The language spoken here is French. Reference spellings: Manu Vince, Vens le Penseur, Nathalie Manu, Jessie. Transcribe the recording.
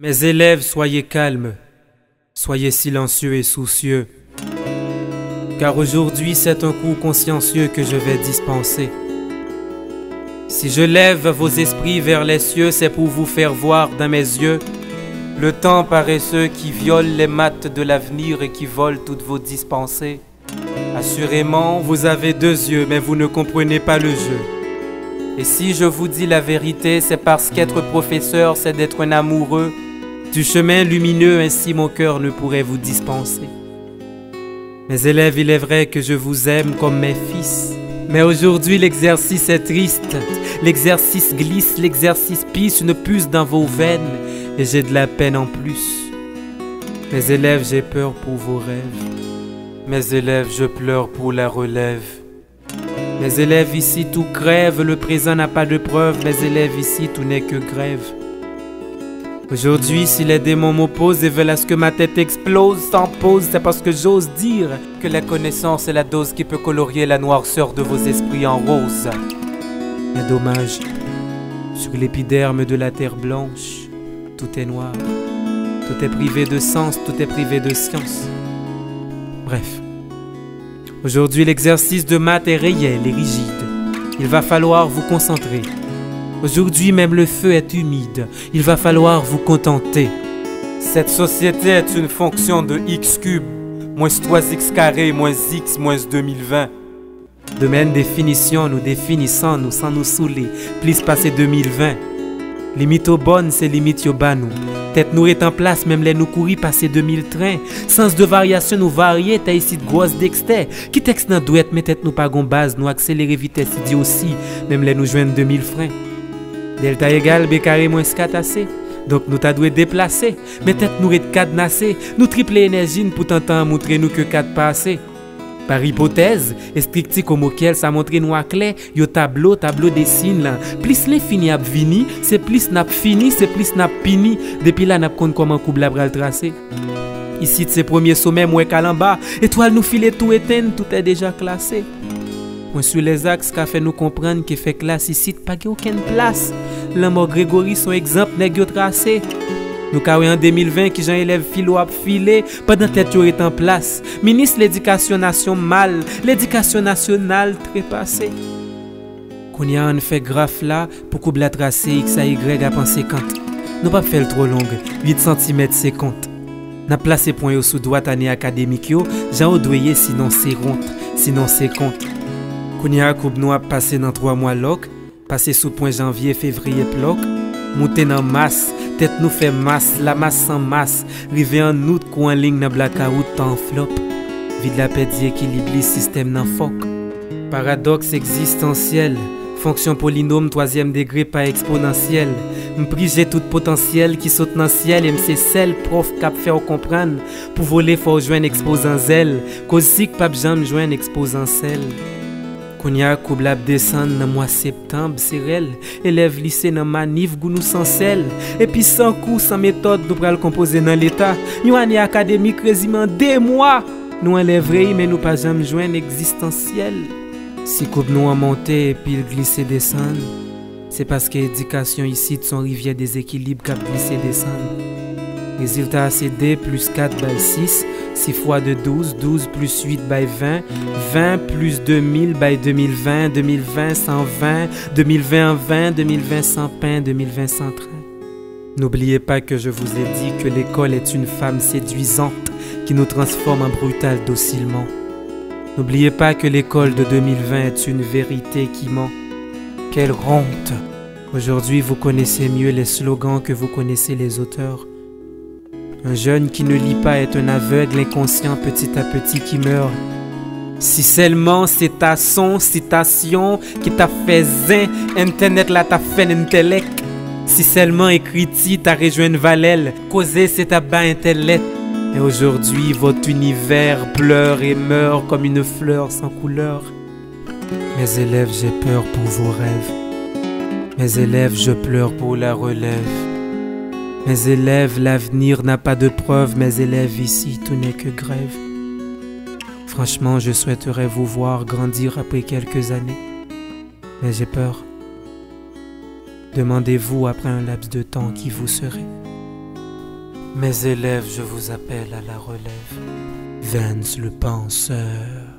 Mes élèves, soyez calmes, soyez silencieux et soucieux, car aujourd'hui c'est un cours consciencieux que je vais dispenser. Si je lève vos esprits vers les cieux, c'est pour vous faire voir dans mes yeux le temps paresseux qui viole les maths de l'avenir et qui vole toutes vos dispensées. Assurément, vous avez deux yeux, mais vous ne comprenez pas le jeu. Et si je vous dis la vérité, c'est parce qu'être professeur, c'est d'être un amoureux du chemin lumineux, ainsi mon cœur ne pourrait vous dispenser. Mes élèves, il est vrai que je vous aime comme mes fils, mais aujourd'hui l'exercice est triste, l'exercice glisse, l'exercice pisse une puce dans vos veines, et j'ai de la peine en plus. Mes élèves, j'ai peur pour vos rêves, mes élèves, je pleure pour la relève. Mes élèves, ici tout crève, le présent n'a pas de preuve, mes élèves, ici tout n'est que grève. Aujourd'hui, si les démons m'opposent et veulent à ce que ma tête explose sans pause, c'est parce que j'ose dire que la connaissance est la dose qui peut colorier la noirceur de vos esprits en rose. Mais dommage, sur l'épiderme de la terre blanche, tout est noir, tout est privé de sens, tout est privé de science. Bref, aujourd'hui l'exercice de maths est réel et rigide, il va falloir vous concentrer. Aujourd'hui, même le feu est humide. Il va falloir vous contenter. Cette société est une fonction de x cube, moins 3x carré, moins x, moins 2020. De même définition, nous définissons, nous sans nous saouler. Plus passer 2020. Limite au bonne, c'est limite au banou. Tête nous est en place, même les nous courir passer 2000 trains. Sens de variation nous varier, t'as ici de grosse dextère. Qui texte nous doit être, mais tête nous pas gon base, nous accélérer vitesse, dit aussi, même les nous joindre 2000 freins. Delta égale B carré moins 4 AC. Donc nous t'a doué déplacer, mais tête nous est cadenassé. Nous triple énergie pour tenter montrer nous que 4 pas assez. Par hypothèse, et stricti comme auquel ça montre noir clair, yo tableau dessine là. Plus l'infini a vini, c'est plus n'a fini, c'est plus n'a pini. Depuis là, n'a compte comment coupe la bral tracé. Ici, de ces premiers sommets, moué calamba, étoile nous filer tout éteint, tout est déjà classé. Moi, sur les axes qu'a fait nous comprendre que fait classe ici, pas aucune place. L'amour Grégory, son exemple, n'est que tracé. Nous carré en 2020 qui j'en élève philo à filé, pas dans tête est en place. Ministre l'éducation nationale, trépassée. Qu'on y a un fait graphe là, pour couper la tracée X à Y à penser quand. Nous pas fait trop longue, 8 cm c'est compte. N'a placé point yo sous droite année académique yo, j'en doyer sinon c'est rond, sinon c'est compte. Qu'on y a coupe nous a passé dans 3 mois loc, passé sous point janvier, février ploc, monter dans masse. Tête nous fait masse, la masse sans masse. Rivé en août, coin ligne dans blackout en flop. Vide la paix d'équilibre, système n'en foc. Paradoxe existentiel. Fonction polynôme, 3e degré par exponentiel. M'priger tout potentiel qui saute dans le ciel. Et m'c'est celle prof cap faire comprendre. Pour voler, faut joindre exposant zèle. Cause si que pape jambe joindre exposant celle. Qu'on y a coublab descend dans mois septembre, c'est réel. Élève lycée dans manif, gounou sans sel. Et puis sans cours, sans méthode, nous pral composer dans l'état. Nous année académique quasiment 2 mois. Nous enlèverai, mais nous pas jamais joindre existentiel. Si coupe nous en monter et puis le glisser descend, c'est parce que l'éducation ici de son rivière déséquilibre qu'a glissé descend. Résultat c'est D plus 4 by 6. 6 fois de 12, 12 plus 8 by 20, 20 plus 2000 by 2020, 2020 120, 2020 20, 2020 sans pain, 2020 sans train. N'oubliez pas que je vous ai dit que l'école est une femme séduisante qui nous transforme en brutale docilement. N'oubliez pas que l'école de 2020 est une vérité qui ment. Quelle honte! Aujourd'hui, vous connaissez mieux les slogans que vous connaissez les auteurs. Un jeune qui ne lit pas est un aveugle inconscient petit à petit qui meurt. Si seulement c'est ta son, citation qui t'a fait zin, internet là t'a fait intellect. Si seulement écrit-y t'a rejoint une valelle, causer c'est ta bas intellect. Et aujourd'hui votre univers pleure et meurt comme une fleur sans couleur. Mes élèves, j'ai peur pour vos rêves. Mes élèves, je pleure pour la relève. Mes élèves, l'avenir n'a pas de preuve. Mes élèves, ici, tout n'est que grève. Franchement, je souhaiterais vous voir grandir après quelques années. Mais j'ai peur. Demandez-vous après un laps de temps qui vous serez. Mes élèves, je vous appelle à la relève. Vens le Penseur.